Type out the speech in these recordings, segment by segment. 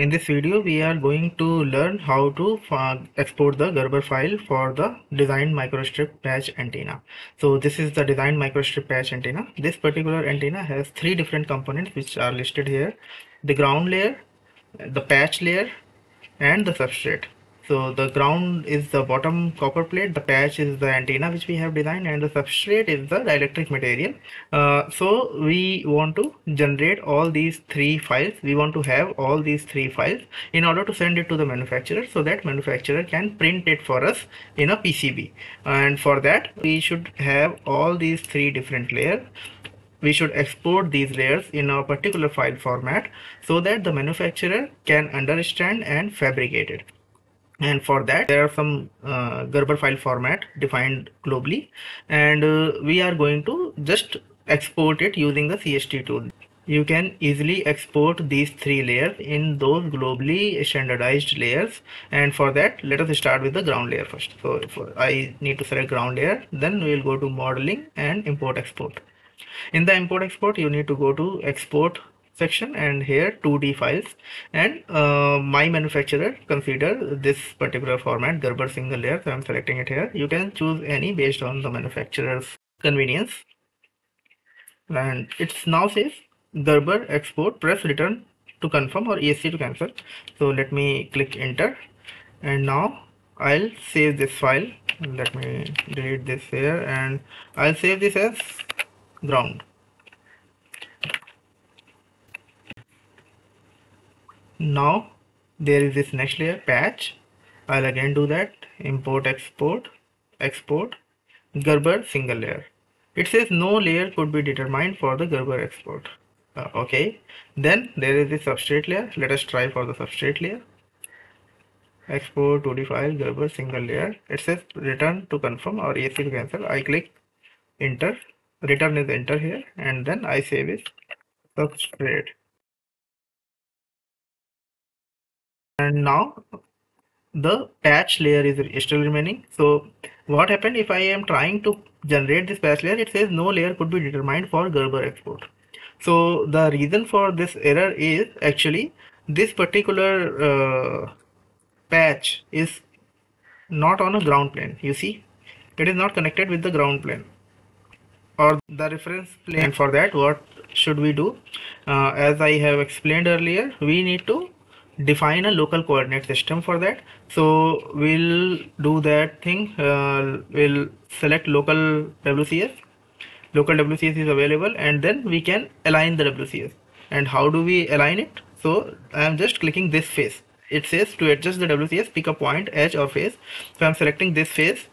In this video, we are going to learn how to export the Gerber file for the designed microstrip patch antenna. So this is the designed microstrip patch antenna. This particular antenna has three different components which are listed here: the ground layer, the patch layer, and the substrate. So the ground is the bottom copper plate, the patch is the antenna which we have designed, and the substrate is the dielectric material. So we want to generate all these three files. We want to have all these three files in order to send it to the manufacturer, so that manufacturer can print it for us in a PCB. And for that, we should have all these three different layers. We should export these layers in a particular file format so that the manufacturer can understand and fabricate it. And for that, there are some Gerber file format defined globally, and we are going to just export it using the CST tool. You can easily export these three layers in those globally standardized layers, and for that, let us start with the ground layer first. So I need to select ground layer, then we will go to modeling and import export. In the import export, you need to go to export section, and here 2D files, and my manufacturer consider this particular format Gerber single layer, so I'm selecting it here. You can choose any based on the manufacturer's convenience, and it's now says Gerber export, press return to confirm or ESC to cancel. So let me click enter, and now I'll save this file. Let me delete this here, and I'll save this as ground. Now there is this next layer, patch. I'll again do that, import export, export Gerber single layer. It says no layer could be determined for the Gerber export. Okay, then there is the substrate layer. Let us try for the substrate layer. Export 2D file Gerber single layer. It says return to confirm or ESC to cancel. I click enter, return is enter here, and then I save it substrate. And now the patch layer is still remaining. So what happened, if I am trying to generate this patch layer, it says no layer could be determined for Gerber export. So the reason for this error is actually this particular patch is not on a ground plane. You see, it is not connected with the ground plane or the reference plane. And for that, what should we do? As I have explained earlier, we need to define a local coordinate system for that. So we'll do that thing. We'll select local WCS. Local WCS is available, and then we can align the WCS. And how do we align it? So I am just clicking this face. It says to adjust the WCS, pick a point, edge or face. So I'm selecting this face.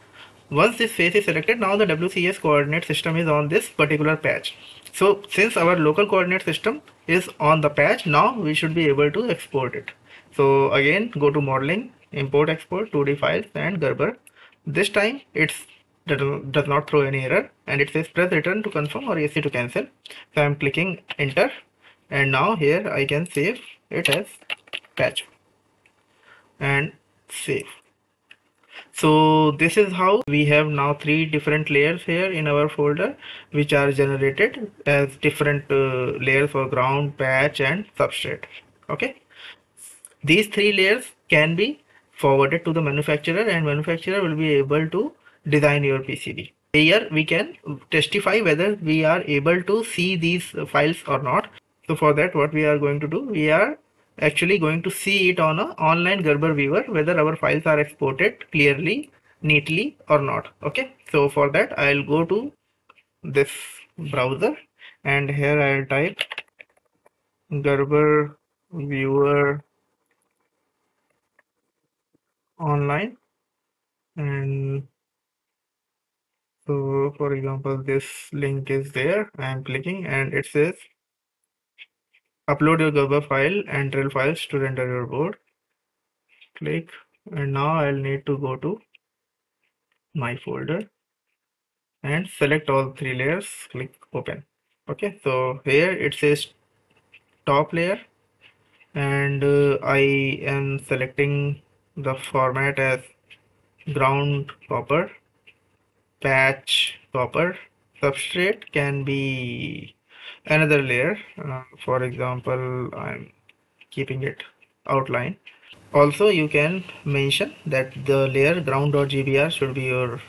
Once this face is selected, now the WCS coordinate system is on this particular patch. So since our local coordinate system is on the patch, now we should be able to export it. So again, go to modeling, import export 2D files and Gerber. This time it does not throw any error, and it says press return to confirm or ESC to cancel. So I'm clicking enter, and now here I can save it as patch and save. So this is how we have now three different layers here in our folder, which are generated as different layers for ground, patch and substrate. Okay, these three layers can be forwarded to the manufacturer, and manufacturer will be able to design your PCB. Here we can testify whether we are able to see these files or not. So for that, what we are going to do, we are actually going to see it on an online Gerber viewer, whether our files are exported clearly, neatly or not. Okay, so for that, I'll go to this browser, and here I'll type Gerber viewer online. And so for example, this link is there. I'm clicking, and it says upload your Gerber file and drill files to render your board. Click, and now I'll need to go to my folder and select all three layers. Click open. Okay, so here it says top layer, and I am selecting the format as ground copper, patch copper, substrate can be another layer. For example, I'm keeping it outline. Also you can mention that the layer ground.gbr should be your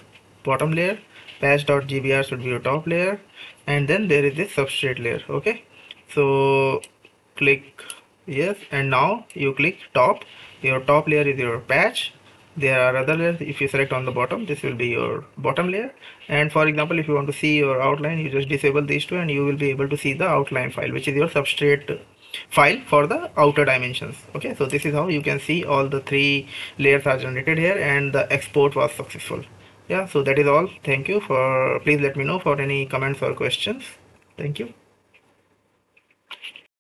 bottom layer, patch.gbr should be your top layer, and then there is this substrate layer. Okay, so click yes, and now you click top. Your top layer is your patch. There are other layers. If you select on the bottom, this will be your bottom layer. And for example, if you want to see your outline, you just disable these two and you will be able to see the outline file, which is your substrate file for the outer dimensions. Okay, so this is how you can see all the three layers are generated here, and the export was successful. Yeah, so that is all. Thank you. Please let me know for any comments or questions. Thank you.